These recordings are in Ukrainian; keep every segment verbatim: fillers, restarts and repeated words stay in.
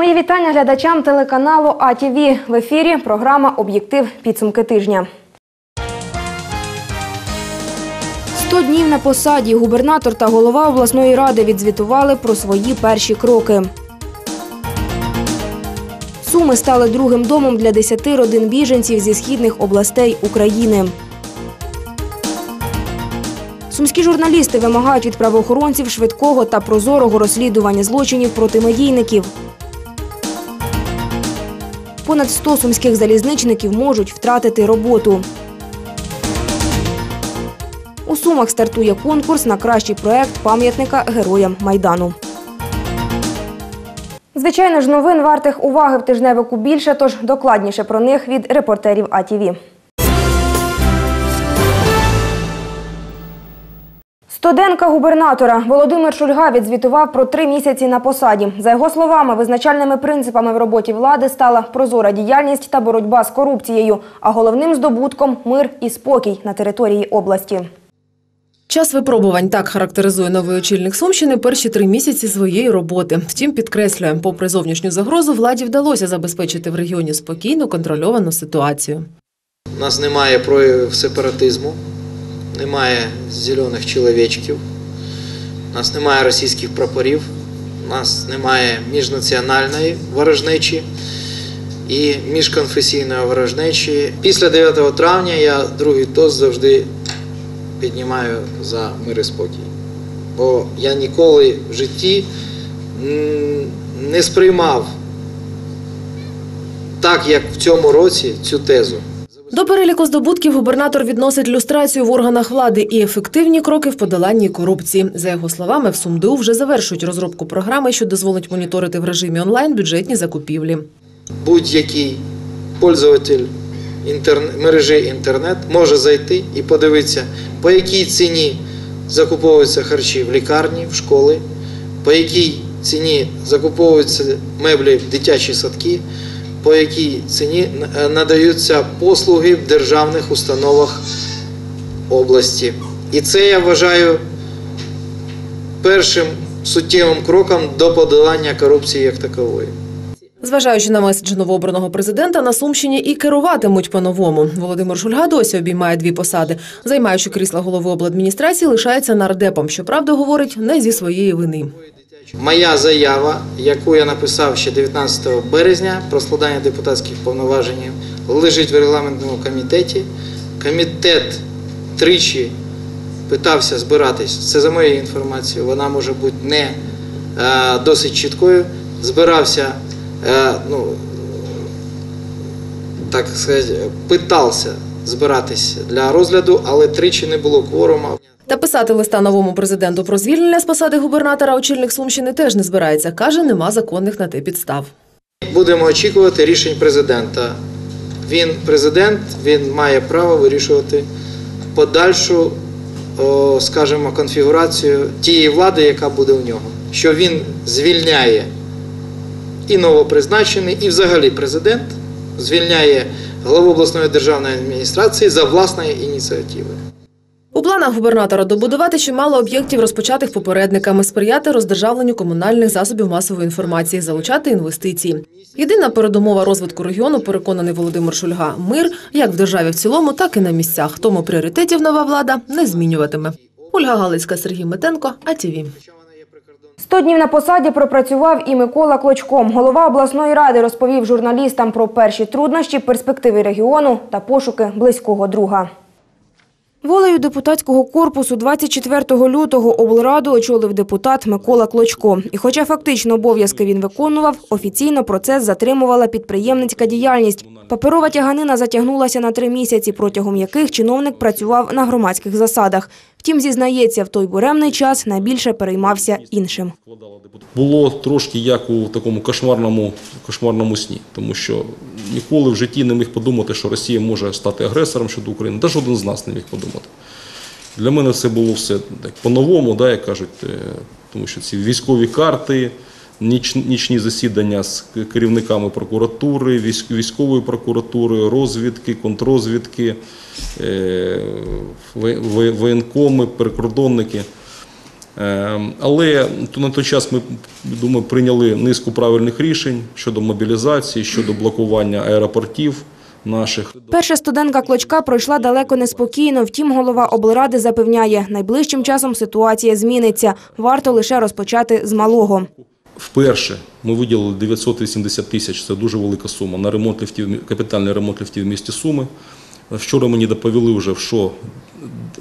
Мої вітання глядачам телеканалу А Т В. В ефірі програма «Об'єктив. Підсумки тижня». сто днів на посаді губернатор та голова обласної ради відзвітували про свої перші кроки. Суми стали другим домом для десяти родин біженців зі східних областей України. Сумські журналісти вимагають від правоохоронців швидкого та прозорого розслідування злочинів проти медійників. Понад сто сумських залізничників можуть втратити роботу. У Сумах стартує конкурс на кращий проєкт пам'ятника героям Майдану. Звичайно ж, новин, вартих уваги, в тижневику більше, тож докладніше про них від репортерів А Т В. Стоденка губернатора. Володимир Шульга відзвітував про три місяці на посаді. За його словами, визначальними принципами в роботі влади стала прозора діяльність та боротьба з корупцією, а головним здобутком – мир і спокій на території області. Час випробувань – так характеризує новий очільник Сумщини перші три місяці своєї роботи. Втім, підкреслює, попри зовнішню загрозу, владі вдалося забезпечити в регіоні спокійну, контрольовану ситуацію. У нас немає проявів сепаратизму, немає зелених чоловічків, у нас немає російських прапорів, у нас немає міжнаціональної ворожнечі і міжконфесійної ворожнечі. Після дев'ятого травня я другий тост завжди піднімаю за мир і спокій. Бо я ніколи в житті не сприймав так, як в цьому році, цю тезу. До переліку здобутків губернатор відносить люстрацію в органах влади і ефективні кроки в подоланні корупції. За його словами, в СумДУ вже завершують розробку програми, що дозволить моніторити в режимі онлайн бюджетні закупівлі. Будь-який користувач мережі інтернет може зайти і подивитися, по якій ціні закуповуються харчі в лікарні, в школи, по якій ціні закуповуються меблі в дитячі садки, по якій ціні надаються послуги в державних установах області. І це, я вважаю, першим суттєвим кроком до подолання корупції як такової. Зважаючи на меседж новообраного президента, на Сумщині і керуватимуть по-новому. Володимир Шульга досі обіймає дві посади. Займаючи крісла голови обладміністрації, лишається нардепом. Щоправда, говорить, не зі своєї вини. Моя заява, яку я написав ще дев'ятнадцятого березня про складання депутатських повноважень, лежить в регламентному комітеті. Комітет тричі питався збиратись, це за моєю інформацією, вона може бути не досить чіткою, збирався, ну, так сказати, питався збиратись для розгляду, але тричі не було кворуму. Та писати листа новому президенту про звільнення з посади губернатора очільник Сумщини теж не збирається. Каже, нема законних на те підстав. Будемо очікувати рішень президента. Він президент, він має право вирішувати подальшу, скажімо, конфігурацію тієї влади, яка буде у нього. Що він звільняє і новопризначений, і взагалі президент звільняє главу обласної державної адміністрації за власної ініціативи. У планах губернатора добудувати чимало об'єктів, розпочатих попередниками, сприяти роздержавленню комунальних засобів масової інформації, залучати інвестиції. Єдина передумова розвитку регіону, переконаний Володимир Шульга, мир як в державі в цілому, так і на місцях. Тому пріоритетів нова влада не змінюватиме. Ольга Галицька, Сергій Метенко, А Т В. сто днів на посаді пропрацював і Микола Клочко. Голова обласної ради розповів журналістам про перші труднощі, перспективи регіону та пошуки близького друга. Волею депутатського корпусу двадцять четвертого лютого облраду очолив депутат Микола Клочко. І хоча фактично обов'язки він виконував, офіційно процес затримувала підприємницька діяльність. Паперова тяганина затягнулася на три місяці, протягом яких чиновник працював на громадських засадах. Втім, зізнається, в той буремний час найбільше переймався іншим. Було трошки як у такому кошмарному, кошмарному сні, тому що ніколи в житті не міг подумати, що Росія може стати агресором щодо України. Та жоден з нас не міг подумати. Для мене це було все по-новому, да, як кажуть, тому що ці військові карти, ніч, нічні засідання з керівниками прокуратури, військ, військової прокуратури, розвідки, контррозвідки, е, воєнкоми, прикордонники. Але на той час ми, думаю, прийняли низку правильних рішень щодо мобілізації, щодо блокування аеропортів наших. Перша студентка Клочка пройшла далеко неспокійно, втім голова облради запевняє, найближчим часом ситуація зміниться, варто лише розпочати з малого. Вперше ми виділили дев'ятсот вісімдесят тисяч, це дуже велика сума, на ремонт ліфтів, капітальний ремонт ліфтів в місті Суми. Вчора мені доповіли вже, що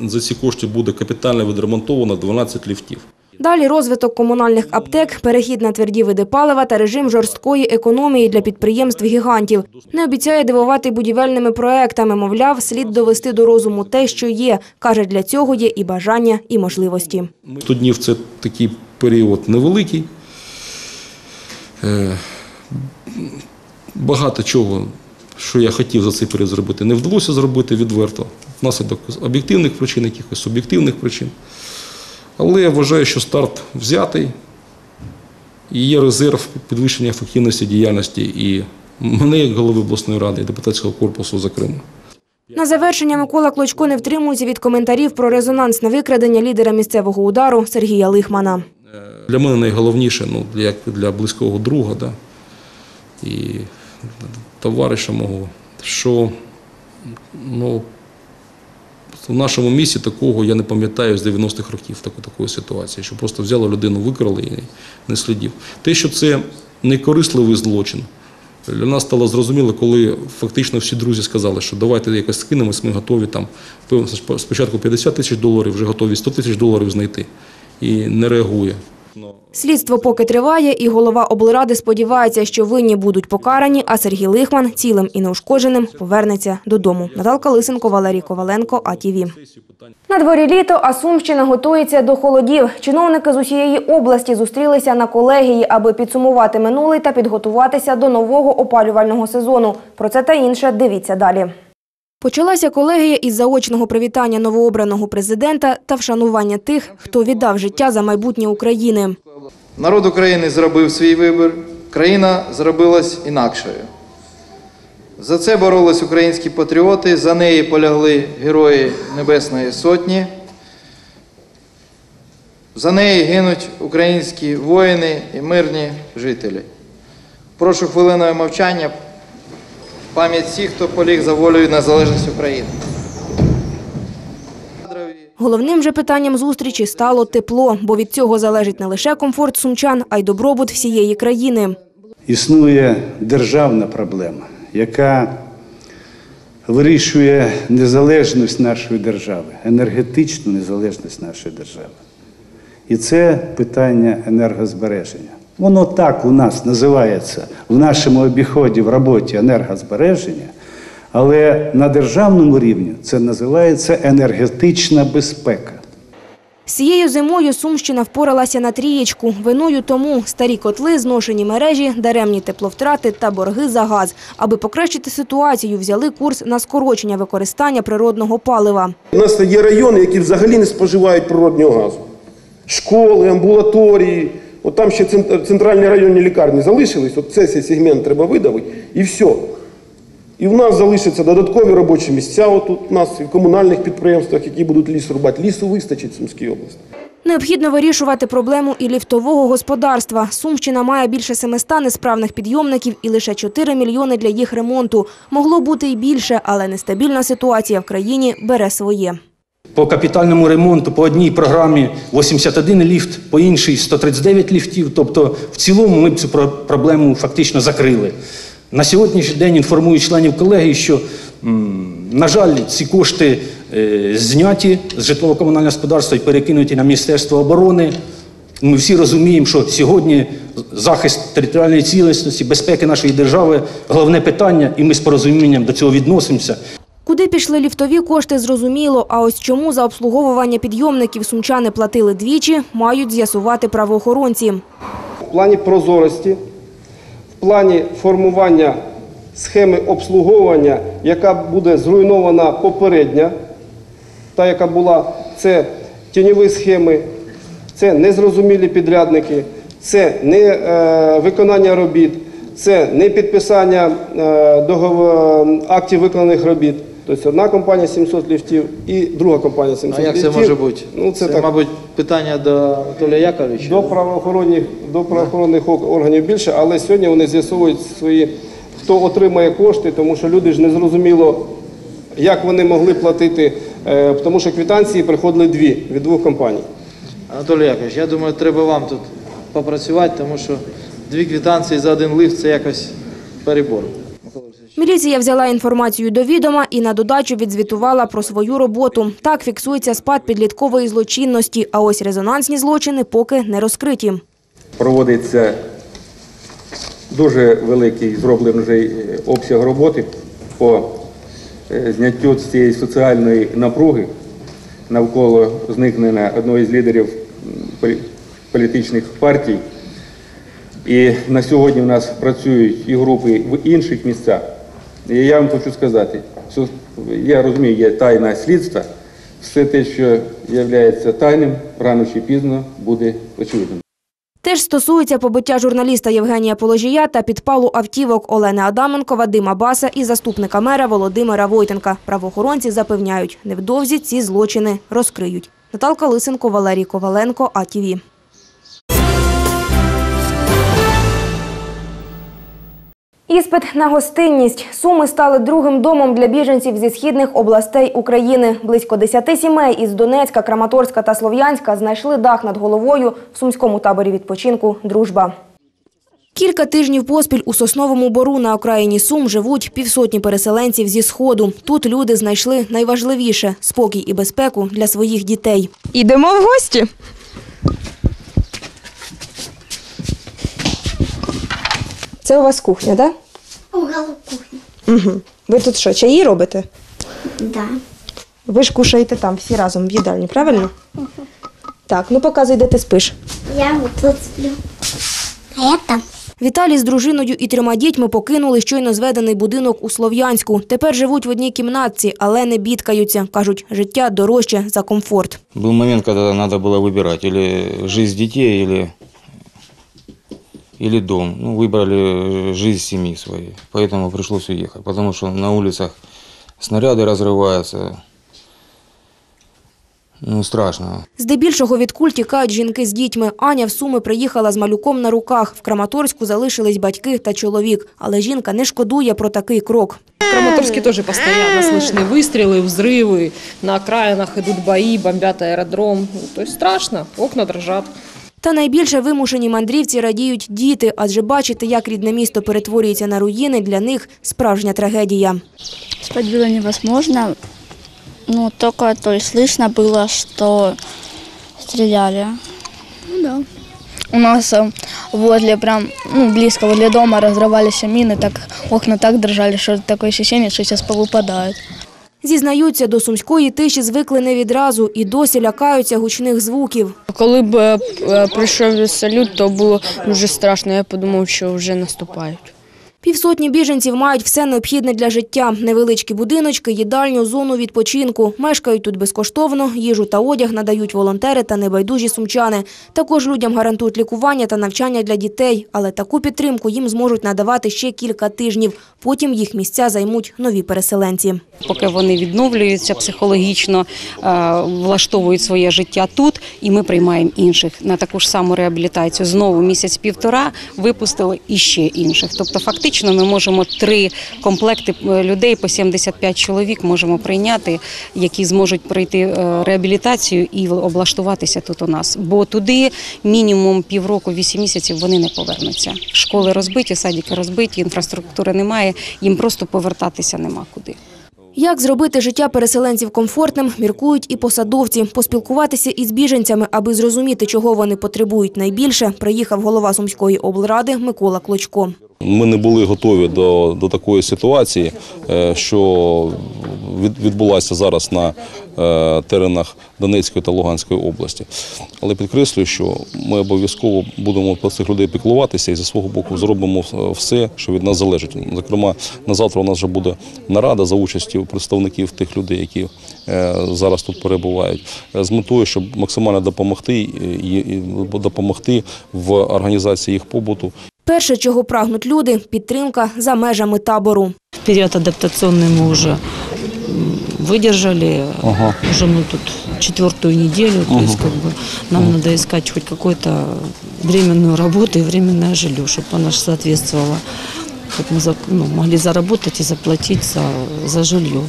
за ці кошти буде капітально відремонтовано дванадцять ліфтів. Далі розвиток комунальних аптек, перехід на тверді види палива та режим жорсткої економії для підприємств-гігантів. Не обіцяє дивувати будівельними проектами, мовляв, слід довести до розуму те, що є. Каже, для цього є і бажання, і можливості. сто днів – це такий період невеликий. Багато чого, що я хотів за цей період зробити, не вдалося зробити відверто. Внаслідок об'єктивних причин, якихось суб'єктивних причин. Але я вважаю, що старт взятий і є резерв підвищення ефективності діяльності і мене, як голови обласної ради, і депутатського корпусу, зокрема. На завершення Микола Клочко не втримується від коментарів про резонанс на викрадення лідера місцевого удару Сергія Лихмана. Для мене найголовніше, ну, як для близького друга, да, і товариша мого, що, ну, в нашому місті такого, я не пам'ятаю, з дев'яностих років таку, такої ситуації, що просто взяли людину, викрали і не слідів. Те, що це некорисливий злочин, для нас стало зрозуміло, коли фактично всі друзі сказали, що давайте якось скинемось, ми готові там, спочатку п'ятдесят тисяч доларів, вже готові сто тисяч доларів знайти. І не реагує. Слідство поки триває, і голова облради сподівається, що винні будуть покарані, а Сергій Лихман цілим і неушкодженим повернеться додому. Наталка Лисенко, Валерій Коваленко, А Т В. На дворі літо, а Сумщина готується до холодів. Чиновники з усієї області зустрілися на колегії, аби підсумувати минулий та підготуватися до нового опалювального сезону. Про це та інше дивіться далі. Почалася колегія із заочного привітання новообраного президента та вшанування тих, хто віддав життя за майбутнє України. Народ України зробив свій вибір, країна зробилась інакшою. За це боролись українські патріоти, за неї полягли герої Небесної Сотні, за неї гинуть українські воїни і мирні жителі. Прошу хвилиною мовчання пам'ять всіх, хто поліг за волю і незалежність України. Головним же питанням зустрічі стало тепло, бо від цього залежить не лише комфорт сумчан, а й добробут всієї країни. Існує державна проблема, яка вирішує незалежність нашої держави, енергетичну незалежність нашої держави. І це питання енергозбереження. Воно так у нас називається, в нашому обіході, в роботі енергозбереження, але на державному рівні це називається енергетична безпека. Цією зимою Сумщина впоралася на трієчку. Виною тому старі котли, зношені мережі, даремні тепловтрати та борги за газ. Аби покращити ситуацію, взяли курс на скорочення використання природного палива. У нас є райони, які взагалі не споживають природного газу. Школи, амбулаторії. От там ще центральні районні лікарні залишились, от цей сегмент треба видавити, і все. І в нас залишаться додаткові робочі місця, от у нас, і в комунальних підприємствах, які будуть ліс рубати. Лісу вистачить в Сумській області. Необхідно вирішувати проблему і ліфтового господарства. Сумщина має більше семисот несправних підйомників і лише чотири мільйони для їх ремонту. Могло бути і більше, але нестабільна ситуація в країні бере своє. По капітальному ремонту по одній програмі вісімдесят один ліфт, по іншій сто тридцять дев'ять ліфтів. Тобто в цілому ми б цю проблему фактично закрили. На сьогоднішній день інформую членів колегії, що, на жаль, ці кошти зняті з житлово-комунального господарства і перекинуті на Міністерство оборони. Ми всі розуміємо, що сьогодні захист територіальної цілісності, безпеки нашої держави – головне питання, і ми з порозумінням до цього відносимося. Куди пішли ліфтові кошти, зрозуміло, а ось чому за обслуговування підйомників сумчани платили двічі, мають з'ясувати правоохоронці. В плані прозорості, в плані формування схеми обслуговування, яка буде зруйнована попередня, та яка була, це тіньові схеми, це незрозумілі підрядники, це не е, виконання робіт, це не підписання е, договор, актів виконаних робіт. Тобто одна компанія сімсот ліфтів і друга компанія сімсот ліфтів. А як ліфтів? Це може бути? Ну, це, це так, мабуть, питання до Анатолія Яковича? До правоохоронних, до правоохоронних органів більше, але сьогодні вони з'ясовують свої, хто отримає кошти, тому що люди ж не зрозуміло, як вони могли платити, тому що квитанції приходили дві, від двох компаній. Анатолій Якович, я думаю, треба вам тут попрацювати, тому що дві квитанції за один лифт – це якось перебор. Міліція взяла інформацію до відома і на додачу відзвітувала про свою роботу. Так фіксується спад підліткової злочинності, а ось резонансні злочини поки не розкриті. Проводиться дуже великий, зроблений вже обсяг роботи по зняттю цієї соціальної напруги навколо зникнення одного з лідерів політичних партій. І на сьогодні в нас працюють і групи в інших місцях. І я вам хочу сказати, що я розумію, є тайна слідства, все те, що є тайним, рано чи пізно буде очевидним. Теж стосується побиття журналіста Євгенія Положія та підпалу автівок Олени Адаменко, Вадима Баса і заступника мера Володимира Войтенка. Правоохоронці запевняють, невдовзі ці злочини розкриють. Наталка Лисенко, Валерій Коваленко, А Т В. Іспит на гостинність. Суми стали другим домом для біженців зі східних областей України. Близько десяти сімей із Донецька, Краматорська та Слов'янська знайшли дах над головою в сумському таборі відпочинку «Дружба». Кілька тижнів поспіль у Сосновому Бору на окраїні Сум живуть півсотні переселенців зі Сходу. Тут люди знайшли найважливіше – спокій і безпеку для своїх дітей. Ідемо в гості. Це у вас кухня, так? Уголок кухні. Угу. Ви тут що, чаї робите? Так. Да. Ви ж кушаєте там всі разом в їдальні, правильно? Угу. Так, ну показуй, де ти спиш. Я тут сплю. А я там. Віталій з дружиною і трьома дітьми покинули щойно зведений будинок у Слов'янську. Тепер живуть в одній кімнатці, але не бідкаються. Кажуть, життя дорожче за комфорт. Був момент, коли треба було вибирати, або життя дітей, або... или дом. Ну, выбрали жизнь семьи своей, поэтому пришлось уехать, потому что на улицах снаряды разрываются. Ну, страшно. Здебільшого від куль тікають жінки з дітьми. Аня в Суми приїхала з малюком на руках. В Краматорську залишились батьки та чоловік. Але жінка не шкодує про такий крок. В Краматорську теж постійно слышні вистріли, взриви. На окраїнах йдуть бої, бомбять аеродром. Тобто страшно, окна дрожать. Та найбільше вимушені мандрівці радіють діти, адже бачити, як рідне місто перетворюється на руїни, для них справжня трагедія. Спати було невозможно, ну, тільки то слышно було, що стріляли. Ну, да. У нас возле, прям, ну, близько возле дома розривалися міни, так, окна так дрожали, що таке відчуття, що зараз повипадають. Зізнаються, до сумської тиші звикли не відразу і досі лякаються гучних звуків. Коли б прийшов салют, то було дуже страшно. Я подумав, що вже наступають. Півсотні біженців мають все необхідне для життя. Невеличкі будиночки, їдальню, зону відпочинку. Мешкають тут безкоштовно, їжу та одяг надають волонтери та небайдужі сумчани. Також людям гарантують лікування та навчання для дітей. Але таку підтримку їм зможуть надавати ще кілька тижнів. Потім їх місця займуть нові переселенці. Поки вони відновлюються психологічно, влаштовують своє життя тут, і ми приймаємо інших на таку ж саму реабілітацію. Знову місяць-півтора випустили і ще інших. Тобто фактично ми можемо три комплекти людей по сімдесят п'ять чоловік можемо прийняти, які зможуть пройти реабілітацію і облаштуватися тут у нас. Бо туди мінімум півроку, вісім місяців вони не повернуться. Школи розбиті, садики розбиті, інфраструктури немає, їм просто повертатися нема куди. Як зробити життя переселенців комфортним, міркують і посадовці. Поспілкуватися із біженцями, аби зрозуміти, чого вони потребують найбільше, приїхав голова Сумської облради Микола Клочко. Ми не були готові до, до такої ситуації, що відбулася зараз на теренах Донецької та Луганської області. Але підкреслюю, що ми обов'язково будемо про цих людей піклуватися і зі свого боку зробимо все, що від нас залежить. Зокрема, на завтра у нас вже буде нарада за участю представників тих людей, які зараз тут перебувають, з метою, щоб максимально допомогти, допомогти в організації їх побуту. Перше, чого прагнуть люди – підтримка за межами табору. В період адаптаційний ми вже выдержали. Ага. Уже мы тут четвертую неделю, то ага. есть как бы нам ага. надо искать хоть какую-то временную работу и временное жилье, чтобы она соответствовала, чтобы мы, ну, могли заработать и заплатить за, за жилье.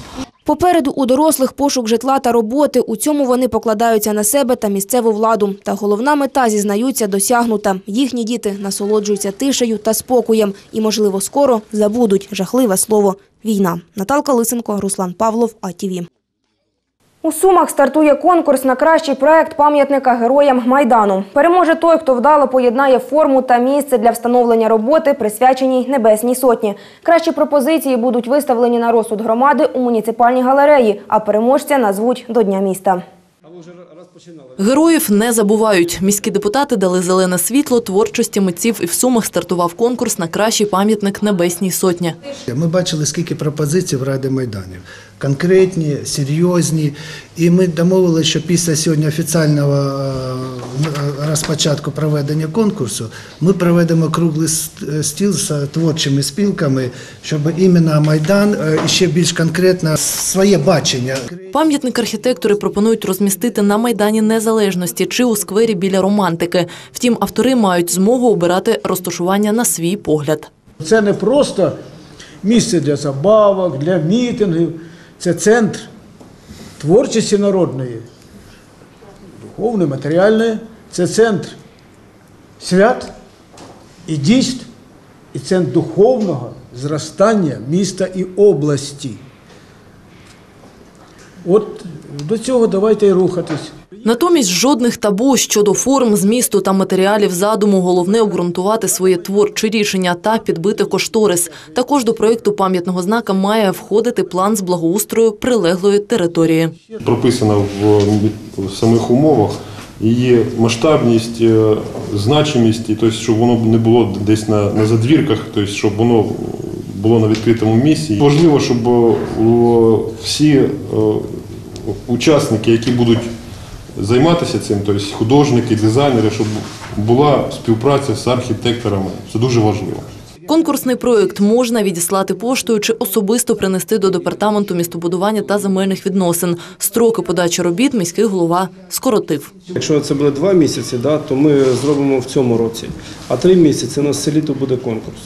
Попереду у дорослих пошук житла та роботи. У цьому вони покладаються на себе та місцеву владу. Та головна мета, зізнаються, досягнута. Їхні діти насолоджуються тишею та спокоєм. І, можливо, скоро забудуть жахливе слово «війна». Наталка Лисенко, Руслан Павлов, А Т В. У Сумах стартує конкурс на кращий проект пам'ятника героям Майдану. Переможе той, хто вдало поєднає форму та місце для встановлення роботи, присвяченій Небесній Сотні. Кращі пропозиції будуть виставлені на розсуд громади у муніципальній галереї, а переможця назвуть до Дня міста. Героїв не забувають. Міські депутати дали зелене світло творчості митців, і в Сумах стартував конкурс на кращий пам'ятник Небесній Сотні. Ми бачили, скільки пропозицій в Раді Майданів. Конкретні, серйозні. І ми домовилися, що після сьогодні офіційного розпочатку проведення конкурсу ми проведемо круглий стіл з творчими спілками, щоб іменно Майдан ще більш конкретно своє бачення. Пам'ятник архітектори пропонують розмістити на Майдані Незалежності чи у сквері біля Романтики. Втім, автори мають змогу обирати розташування на свій погляд. Це не просто місце для забавок, для мітингів. Це центр творчості народної, духовної, матеріальної. Це центр свят і дійств, і центр духовного зростання міста і області. От до цього давайте й рухатись. Натомість жодних табу щодо форм, змісту та матеріалів задуму. Головне – обґрунтувати своє творче рішення та підбити кошторис. Також до проєкту пам'ятного знака має входити план з благоустрою прилеглої території. Прописано в самих умовах її масштабність, значимість, тобто, щоб воно не було десь на, на задвірках, тобто, щоб воно було на відкритому місці. Важливо, щоб всі учасники, які будуть займатися цим, тобто художники, дизайнери, щоб була співпраця з архітекторами. Це дуже важливо. Конкурсний проєкт можна відіслати поштою чи особисто принести до департаменту містобудування та земельних відносин. Строки подачі робіт міський голова скоротив. Якщо це буде два місяці, то ми зробимо в цьому році, а три місяці у нас все літо буде конкурс.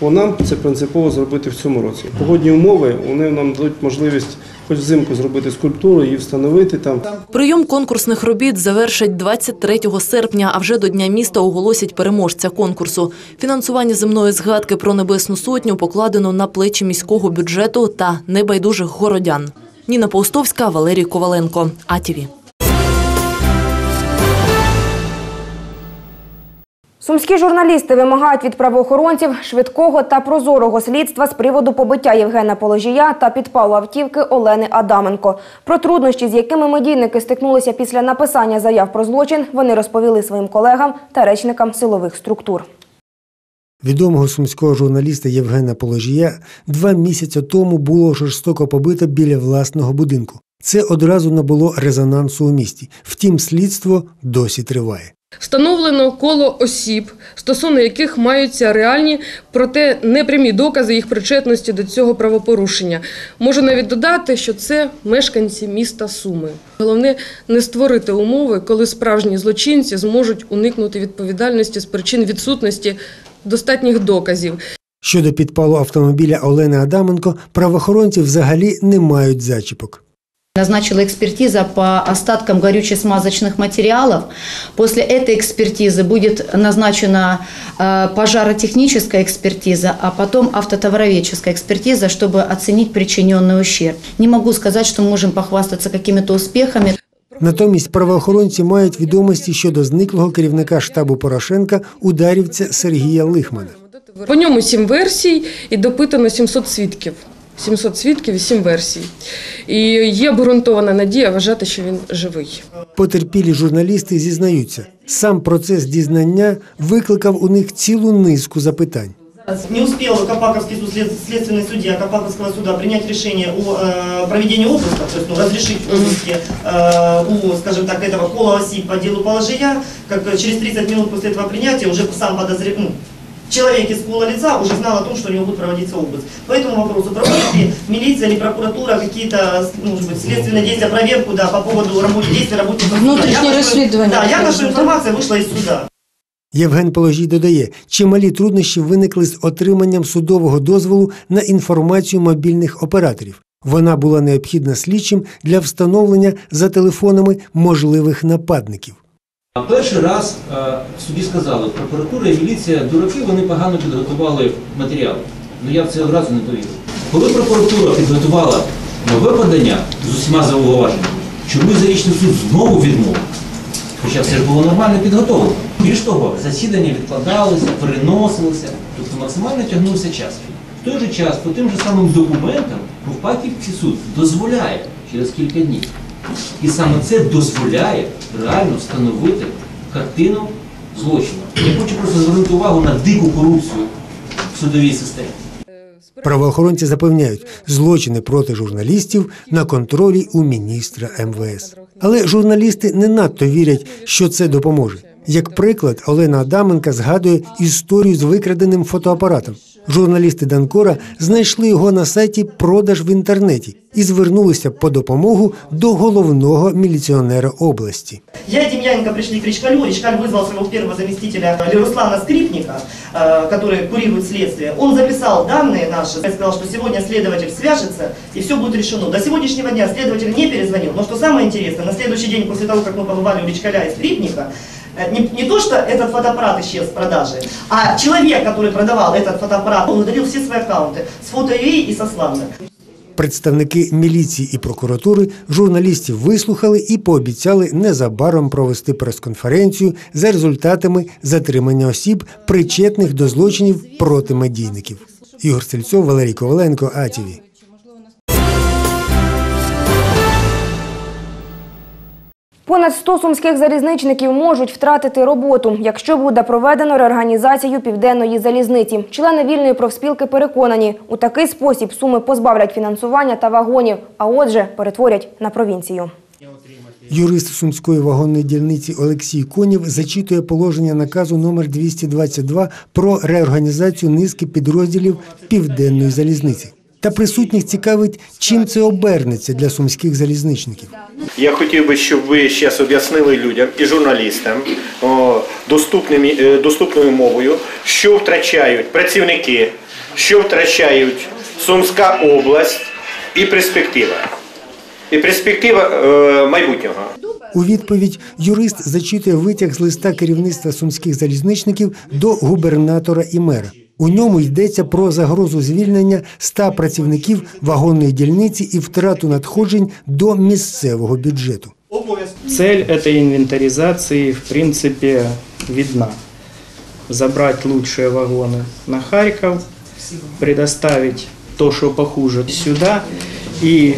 Бо нам це принципово зробити в цьому році. Погодні умови, вони нам дають можливість хоч взимку зробити скульптуру, її встановити там. Прийом конкурсних робіт завершать двадцять третього серпня, а вже до Дня міста оголосять переможця конкурсу. Фінансування земної згадки про Небесну Сотню покладено на плечі міського бюджету та небайдужих городян. Ніна Поустовська, Валерій Коваленко, А Т В. Сумські журналісти вимагають від правоохоронців швидкого та прозорого слідства з приводу побиття Євгена Положія та підпалу автівки Олени Адаменко. Про труднощі, з якими медійники стикнулися після написання заяв про злочин, вони розповіли своїм колегам та речникам силових структур. Відомого сумського журналіста Євгена Положія два місяці тому було жорстоко побито біля власного будинку. Це одразу набуло резонансу у місті. Втім, слідство досі триває. Встановлено коло осіб, стосовно яких маються реальні, проте непрямі докази їх причетності до цього правопорушення. Можу навіть додати, що це мешканці міста Суми. Головне – не створити умови, коли справжні злочинці зможуть уникнути відповідальності з причин відсутності достатніх доказів. Щодо підпалу автомобіля Олени Адаменко, правоохоронці взагалі не мають зачіпок. Назначила экспертиза по остаткам горюче-смазочных материалов. После этой экспертизы будет назначена пожаротехническая экспертиза, а потом автотовароведческая экспертиза, чтобы оценить причиненный ущерб. Не могу сказать, что мы можем похвастаться какими-то успехами. Натомість правоохоронці мають відомості щодо зниклого керівника штабу Порошенка, ударівця Сергія Лихмана. По ньому сім версій і допитано сімсот свідків. сімсот свідків і сім версій. І є обґрунтована надія вважати, що він живий. Потерпілі журналісти зізнаються, сам процес дізнання викликав у них цілу низку запитань. Не успел Копаковский следственный судья Копаковского суда принять решение о проведении обыска, то есть ну, разрешить обыски у, скажем так, этого кола осип по делу Положия, как через тридцать минут после этого принятия уже сам подозреваемый, ну, человек из пола лица уже знал о том, что у него будет проводиться обыск. По этому вопросу, проводит ли милиция или прокуратура какие-то, может быть, следственные действия, проверку, да, по поводу работы, действий работников суда. Внутреннее расследование. Да, я нашу информацию вышла из суда. Євген Положій додає, чималі труднощі виникли з отриманням судового дозволу на інформацію мобільних операторів. Вона була необхідна слідчим для встановлення за телефонами можливих нападників. Перший раз в суді сказали, прокуратура і міліція дураки, вони погано підготували матеріали. Ну я в це одразу не повірив. Коли прокуратура підготувала нове подання з усіма зауваженнями, чому зарічний суд знову відмовив? Хоча все ж було нормально підготовлено. Більш того, засідання відкладалися, переносилися, тобто максимально тягнувся час. В той же час, по тим же самим документам, Ковпаківський суд дозволяє через кілька днів. І саме це дозволяє реально встановити картину злочину. Я хочу просто звернути увагу на дику корупцію в судовій системі. Правоохоронці запевняють, злочини проти журналістів на контролі у міністра ем ве ес. Але журналісти не надто вірять, що це допоможе. Як приклад, Олена Адаменко згадує історію з викраденим фотоапаратом. Журналісти Данкора знайшли його на сайті «Продаж в інтернеті» і звернулися по допомогу до головного міліціонера області. Я і Дем'яненко прийшли к Річкалю. Річкаль визвав свого першого заместителя Руслана Скрипника, який курирує слідство. Він записав дані наші, сказав, що сьогодні слідчий зв'яжеться і все буде вирішено. До сьогоднішнього дня слідчий не перезвонив. Но що найцікавіше, на наступний день після того, як ми побували у Річкаля і Скрипника, Не, не то, что этот фотоаппарат исчез в продаже, а человек, который продавал этот фотоаппарат, он удалил все свои аккаунты с фото точка ю а и со славных. Представники міліції і прокуратури журналістів вислухали і пообіцяли незабаром провести прес-конференцію за результатами затримання осіб, причетних до злочинів проти медійників. Ігор Сельцов, Валерій Коваленко, а те ве. Понад сто сумських залізничників можуть втратити роботу, якщо буде проведено реорганізацію Південної залізниці. Члени вільної профспілки переконані, у такий спосіб Суми позбавлять фінансування та вагонів, а отже перетворять на провінцію. Юрист Сумської вагонної дільниці Олексій Конєв зачитує положення наказу номер двісті двадцять два про реорганізацію низки підрозділів Південної залізниці. Та присутніх цікавить, чим це обернеться для сумських залізничників. Я хотів би, щоб ви зараз об'яснили людям і журналістам доступною мовою, що втрачають працівники, що втрачають Сумська область і перспектива. І перспектива майбутнього. У відповідь юрист зачитує витяг з листа керівництва сумських залізничників до губернатора і мера. У ньому йдеться про загрозу звільнення ста працівників вагонної дільниці і втрату надходжень до місцевого бюджету. Цель этой инвентаризации, в принципе, видна. Забрать лучшие вагоны на Харьков, предоставить то, что похуже, сюда и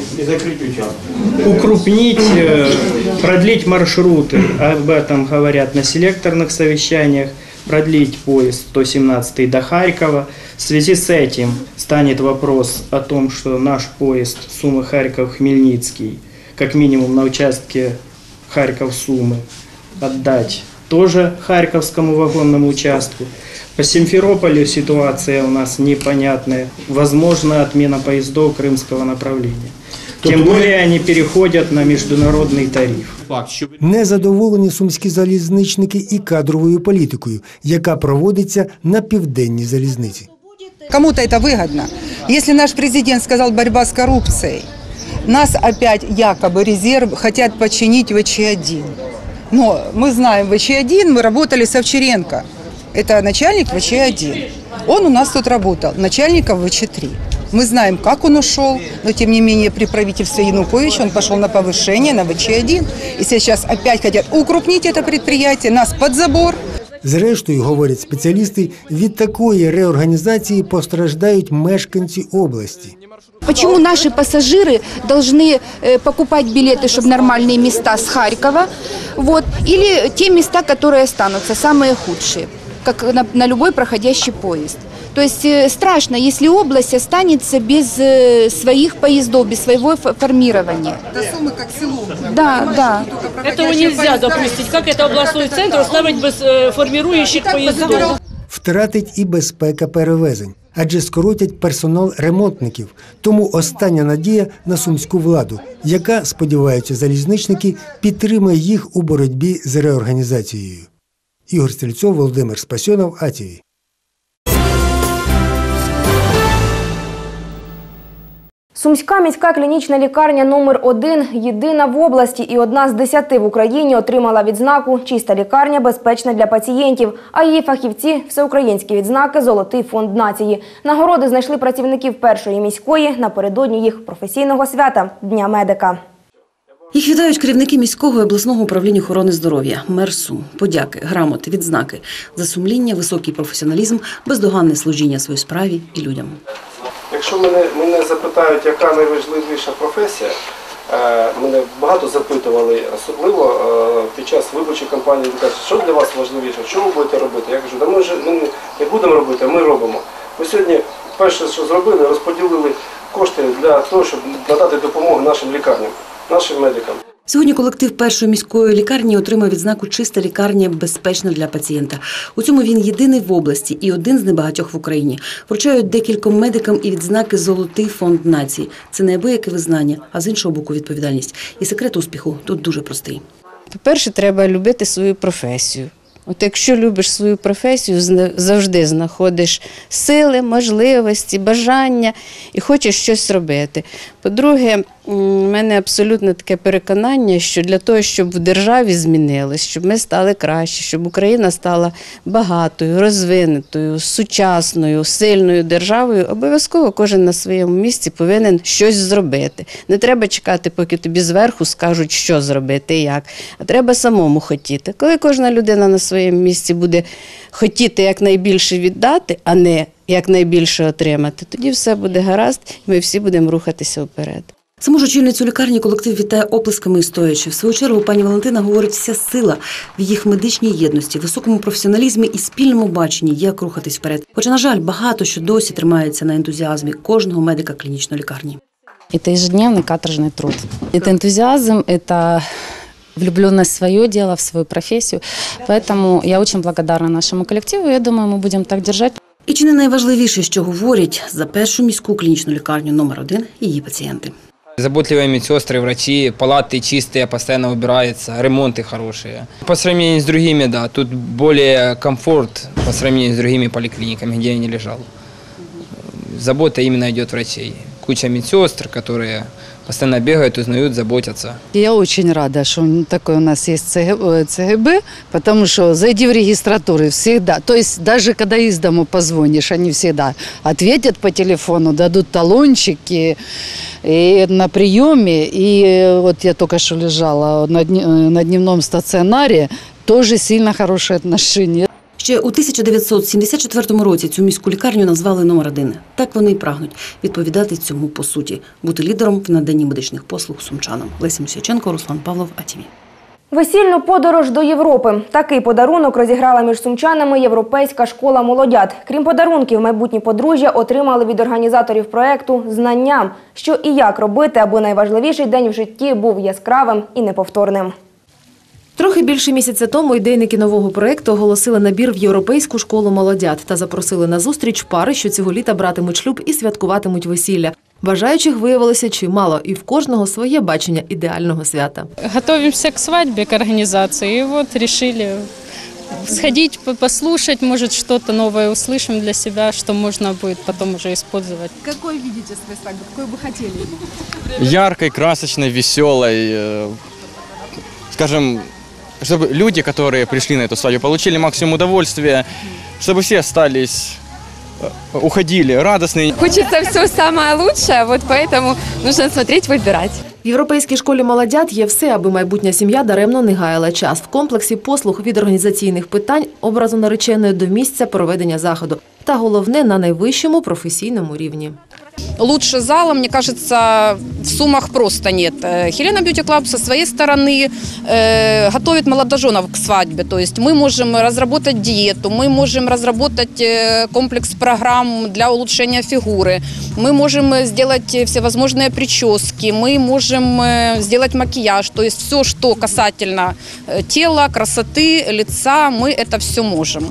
укрупнить, продлить маршруты. Об этом говорят на селекторных совещаниях. Продлить поезд сто семнадцатый до Харькова. В связи с этим станет вопрос о том, что наш поезд Сумы-Харьков-Хмельницкий, как минимум на участке Харьков-Сумы, отдать тоже Харьковскому вагонному участку. По Симферополю ситуация у нас непонятная. Возможна отмена поездов крымского направления. Тим більше вони переходять на міжнародний тариф. Незадоволені сумські залізничники і кадровою політикою, яка проводиться на Південній залізниці. Кому-то це вигідно. Якщо наш президент сказав «боротьба з корупцією», нас опять, якоби, резерв хочуть починити вэ че один. Но ми знаємо вэ че один, ми працювали з Овчаренко. Це начальник вэ че один. Він у нас тут працював, начальником вэ че три. Мы знаем, как он ушел, но тем не менее при правительстве Януковича он пошел на повышение на вэ че один. И сейчас опять хотят укрупнить это предприятие, нас под забор. Зрештою, говорять спеціалісти, від такої реорганізації постраждають мешканці області. Почему наши пассажиры должны покупать билеты, чтобы нормальные места с Харькова, вот, или те места, которые останутся, самые худшие, как на, на любой проходящий поезд. Тобто страшно, якщо область залишиться без своїх поїздів, без свого формування. Цього не можна допустити. Як це обласний центр залишити без формуючих поїздів? втратить і безпека перевезень, адже скоротять персонал ремонтників. Тому остання надія на сумську владу, яка, сподіваються залізничники, підтримує їх у боротьбі з реорганізацією. Ігор Стрільцов, Володимир Спасіонов, А Т В. Сумська міська клінічна лікарня номер один – єдина в області і одна з десяти в Україні отримала відзнаку «Чиста лікарня безпечна для пацієнтів», а її фахівці – всеукраїнські відзнаки «Золотий фонд нації». Нагороди знайшли працівників першої міської напередодні їх професійного свята – Дня медика. Їх вітають керівники міського і обласного управління охорони здоров'я, мер Сум, подяки, грамоти, відзнаки за сумління, високий професіоналізм, бездоганне служіння своїй справі і людям. Якщо мене, мене запитають, яка найважливіша професія, мене багато запитували, особливо під час виборчої кампанії, що для вас важливіше, що ви будете робити. Я кажу, да ми, вже, ми не будемо робити, а ми робимо. Ми сьогодні перше, що зробили, розподілили кошти для того, щоб надати допомогу нашим лікарням, нашим медикам. Сьогодні колектив першої міської лікарні отримав відзнаку «Чиста лікарня безпечна для пацієнта». У цьому він єдиний в області і один з небагатьох в Україні. Вручають декільком медикам і відзнаки «Золотий фонд нації». Це неабияке визнання, а з іншого боку – відповідальність. І секрет успіху тут дуже простий. По-перше, треба любити свою професію. От якщо любиш свою професію, завжди знаходиш сили, можливості, бажання і хочеш щось робити. По-друге, в мене абсолютно таке переконання, що для того, щоб в державі змінилось, щоб ми стали краще, щоб Україна стала багатою, розвинутою, сучасною, сильною державою, обов'язково кожен на своєму місці повинен щось зробити. Не треба чекати, поки тобі зверху скажуть, що зробити і як, а треба самому хотіти. Коли кожна людина на своєму місці буде хотіти якнайбільше віддати, а не якнайбільше отримати, тоді все буде гаразд і ми всі будемо рухатися вперед. Саму ж очільницю лікарні колектив вітає оплесками і стоячи. В свою чергу пані Валентина говорить, вся сила в їх медичній єдності, високому професіоналізмі і спільному баченні, як рухатись вперед. Хоча, на жаль, багато що досі тримається на ентузіазмі кожного медика клінічної лікарні. Це ежедневний каторжний труд. Це ентузіазм, це влюбленность в свое дело, в свою профессию. Поэтому я очень благодарна нашему коллективу. Я думаю, мы будем так держать. І чи не найважливіше, що говорять за першу міську клінічну лікарню номер один її пацієнти? Заботливые медсестры, врачи, палаты чистые, постоянно убираются, ремонты хорошие. По сравнению с другими, да, тут более комфорт по сравнению с другими поликлиниками, где я не лежал. Забота именно идет врачей. Куча медсестр, которые постоянно бегают, узнают, заботятся. Я очень рада, что такой у нас есть Ц Г Б, потому что зайди в регистратуру всегда, то есть даже когда из дома позвонишь, они всегда ответят по телефону, дадут талончики и на приеме. И вот я только что лежала на дневном стационаре, тоже сильно хорошие отношения. Ще у тисяча дев'ятсот сімдесят четвертому році цю міську лікарню назвали номер один. Так вони і прагнуть відповідати цьому по суті. Бути лідером в наданні медичних послуг сумчанам. Олеся Сяченко, Руслан Павлов, А Т В. Весільну подорож до Європи. Такий подарунок розіграла між сумчанами Європейська школа молодят. Крім подарунків, майбутні подружжя отримали від організаторів проєкту знання, що і як робити, аби найважливіший день в житті був яскравим і неповторним. Трохи більше місяця тому ідейники нового проєкту оголосили набір в Європейську школу молодят та запросили на зустріч пари, що цього літа братимуть шлюб і святкуватимуть весілля. Бажаючих виявилося чимало, і в кожного своє бачення ідеального свята. Готуємося до свадьби, до організації, і от вирішили сходити, послухати, може, щось нове услышим для себе, що можна буде потім вже використовувати. Який бачите свій свадьбу? Який би хотіли? Яркий, красочний, веселий, скажімо, чтобы люди, которые пришли на эту свадьбу, получили максимум удовольствия, чтобы все остались, уходили радостные. Хочется все самое лучшее, вот поэтому нужно смотреть, выбирать. В Європейській школі молодят є все, аби майбутня сім'я даремно не гаяла час. В комплексі послуг від організаційних питань, образу нареченої до місця проведення заходу. Та головне – на найвищому професійному рівні. Лучше зала, мне кажется, в Сумах просто нет. Хелена Бьюти Клаб со своей стороны э, готовит молодоженов к свадьбе. То есть мы можем разработать диету, мы можем разработать комплекс программ для улучшения фигуры, мы можем сделать всевозможные прически, мы можем сделать макияж. То есть все, что касательно тела, красоты, лица, мы это все можем.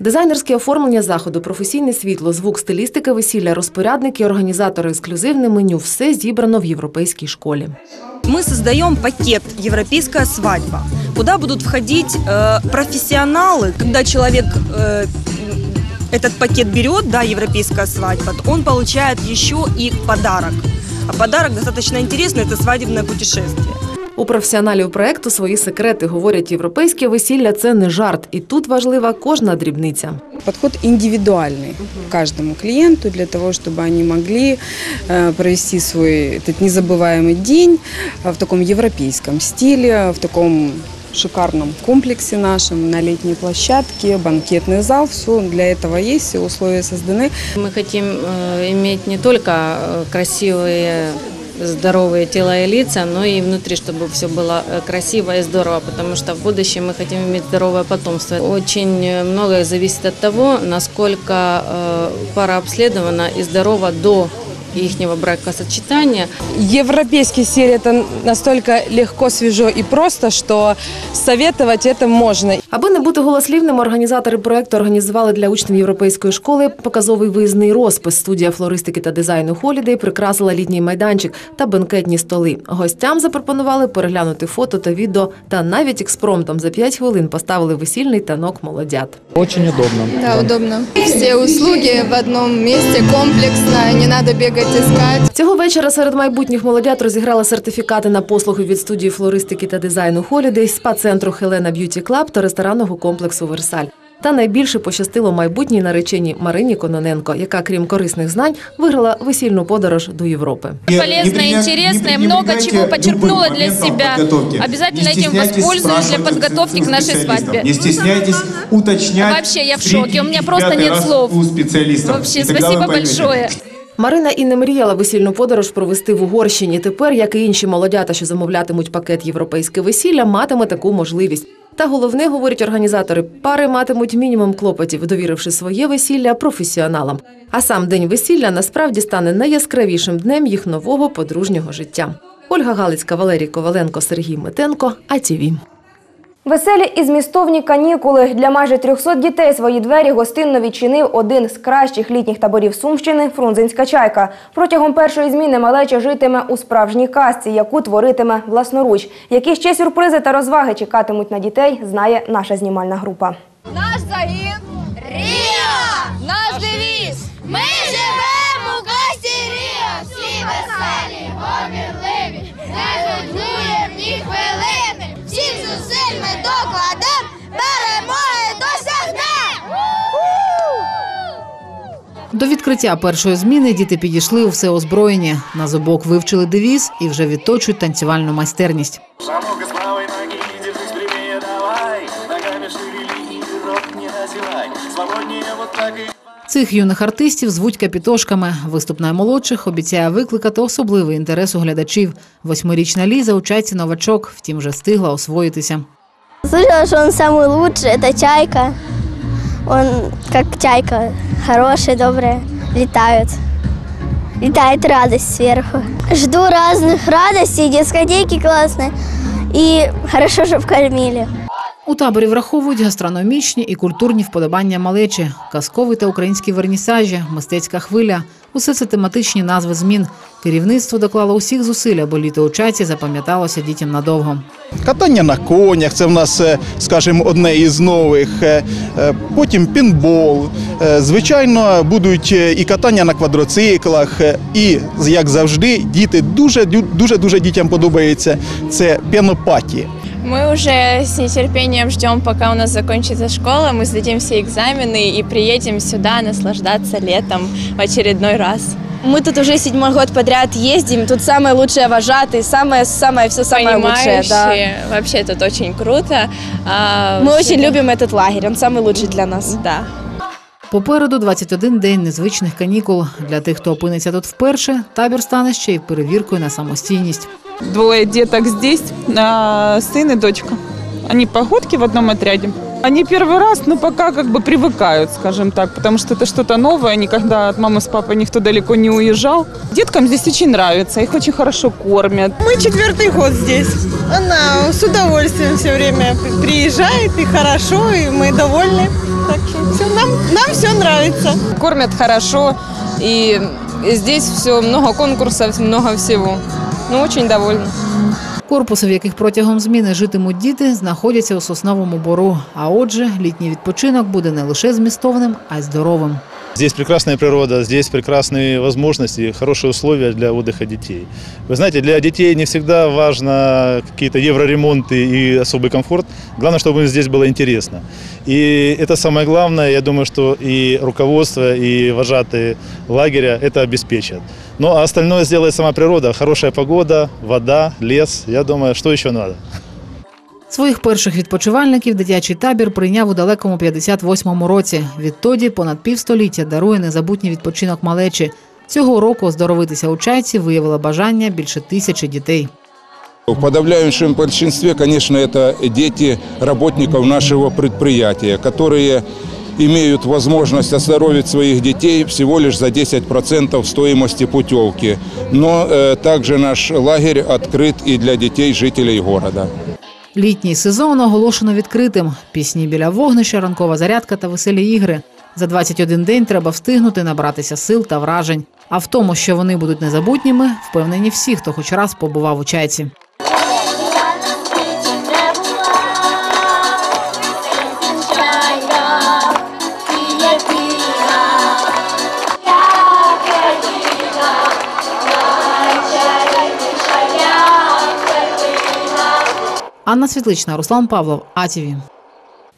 Дизайнерське оформлення заходу, професійне світло, звук, стилістика весілля, розпорядники, організатори, ексклюзивне меню – все зібрано в європейській школі. Мы создаем пакет «Европейская свадьба», куда будут входить э, профессионалы. Когда человек э, этот пакет берет, да, «Европейская свадьба», он получает еще и подарок. А подарок достаточно интересный – это свадебное путешествие. У професіоналів проєкту свої секрети. Говорять, європейське весілля – це не жарт. І тут важлива кожна дрібниця. Підхід індивідуальний кожному клієнту, для того, щоб вони могли провести свій незабуваємий день в такому європейському стилі, в такому шикарному комплексі нашому, на літній площадці, банкетний зал. Все для цього є, всі умови створені. Ми хочемо мати не тільки красиві здоровые тела и лица, но и внутри, чтобы все было красиво и здорово, потому что в будущем мы хотим иметь здоровое потомство. Очень многое зависит от того, насколько пара обследована и здорова до ихнего бракосочетания. Европейский стиль – это настолько легко, свежо и просто, что советовать это можно. Аби не бути голослівними, організатори проекту організували для учнів європейської школи показовий виїзний розпис. Студія флористики та дизайну Holiday прикрасила літній майданчик та бенкетні столи. Гостям запропонували переглянути фото та відео, та навіть експромтом за п'ять хвилин поставили весільний танок молодят. Дуже удобно. Да, удобно. Всі услуги в одному місці, комплексно, не треба бігати. Цього вечора серед майбутніх молодят розіграли сертифікати на послуги від студії флористики та дизайну Holiday, спа-центру Хелена Б'юті Клаб та ресторанного комплексу Версаль. Та найбільше пощастило майбутній нареченій Марині Кононенко, яка, крім корисних знань, виграла весільну подорож до Європи. Полезно, цікаво, багато чого почерпнула для себе. Обов'язково цим використовуюсь для підготовки до нашої свадьби. Не стесняйтесь, уточняйте. Взагалі, я в шокі, у мене просто немає слів. Взагалі, спасибо большое. Марина і не мріяла весільну подорож провести в Угорщині. Тепер, як і інші молодята, що замовлятимуть пакет «Європейське весілля», матиме таку можливість. Та головне, говорять організатори, пари матимуть мінімум клопотів, довіривши своє весілля професіоналам. А сам день весілля насправді стане найяскравішим днем їх нового подружнього життя. Ольга Галицька, Валерій Коваленко, Сергій Метенко, А Те Ве. Веселі і змістовні канікули. Для майже трьохсот дітей свої двері гостинно відчинив один з кращих літніх таборів Сумщини – Фрунзенська Чайка. Протягом першої зміни малеча житиме у справжній казці, яку творитиме власноруч. Які ще сюрпризи та розваги чекатимуть на дітей, знає наша знімальна група. Наш загін – Ріа! Наш девіз – ми живемо у касті Ріа! Всі веселі, гомірливі, не жодуємо ні хвилини! Всіх зусиль ми докладем, перемоги досягнемо! До відкриття першої зміни діти підійшли у все озброєні. На зубок вивчили девіз і вже відточують танцювальну майстерність. Цих юних артистів звуть капітошками. Виступ наймолодших обіцяє викликати особливий інтерес у глядачів. Восьмирічна Ліза у чайці новачок, втім вже встигла освоїтися. Слышала, що він найкращий, це чайка. Він, як чайка, хороший, добрий, літає. Літає радість зверху. Жду різних радостей, дискотеки класні і добре, щоб кормили. У таборі враховують гастрономічні і культурні вподобання малечі, казкові та українські вернісажі, мистецька хвиля – усе це тематичні назви змін. Керівництво доклало усіх зусиль, бо літо у Чайці запам'яталося дітям надовго. Катання на конях – це в нас, скажімо, одне із нових. Потім пінбол. Звичайно, будуть і катання на квадроциклах. І, як завжди, діти дуже-дуже дітям подобається – це пінопаті. Мы уже с нетерпением ждем, пока у нас закончится школа, мы сдадим все экзамены и приедем сюда наслаждаться летом в очередной раз. Мы тут уже седьмой год подряд ездим, тут самые лучшие вожатые, самое, самое, все самое лучшее. Да. Вообще тут очень круто. А, мы очень любим этот лагерь, он самый лучший для нас. Да. Попереду двадцять один день незвичних канікул. Для тих, хто опиниться тут вперше, табір стане ще й перевіркою на самостійність. Двое деток здесь, сын и дочка. Они погодки в одном отряде. Они первый раз, но пока как бы привыкают, скажем так, потому что это что-то новое. Никогда от мамы с папой никто далеко не уезжал. Деткам здесь очень нравится, их очень хорошо кормят. Мы четвертый год здесь. Она с удовольствием все время приезжает, и хорошо, и мы довольны. Так что все, нам, нам все нравится. Кормят хорошо, и здесь все, много конкурсов, много всего. Ну, очень довольна. Корпуси, в яких протягом зміни житимуть діти, знаходяться у Сосновому Бору. А отже, літній відпочинок буде не лише змістовним, а й здоровим. Здесь прекрасная природа, здесь прекрасные возможности, хорошие условия для отдыха детей. Вы знаете, для детей не всегда важно какие-то евроремонты и особый комфорт. Главное, чтобы им здесь было интересно. И это самое главное, я думаю, что и руководство, и вожатые лагеря это обеспечат. Ну а остальное сделает сама природа. Хорошая погода, вода, лес. Я думаю, что еще надо. Своїх перших відпочивальників дитячий табір прийняв у далекому п'ятдесят восьмому році. Відтоді понад півстоліття дарує незабутній відпочинок малечі. Цього року оздоровитися у Чайці виявило бажання більше тисячі дітей. В подавляющем большинстве, конечно, это дети работников нашего предприятия, которые имеют возможность оздоровить своих детей всего лишь за десять процентов стоимости путевки. Но э, также наш лагерь открыт и для детей жителей города. Літній сезон оголошено відкритим. Пісні біля вогнища, ранкова зарядка та веселі ігри. За двадцять один день треба встигнути набратися сил та вражень. А в тому, що вони будуть незабутніми, впевнені всі, хто хоч раз побував у Чайці. Анна Світлична, Руслан Павлов, А Т В.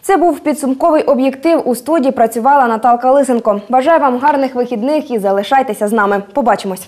Це був підсумковий об'єктив. У студії працювала Наталка Лисенко. Бажаю вам гарних вихідних і залишайтеся з нами. Побачимось.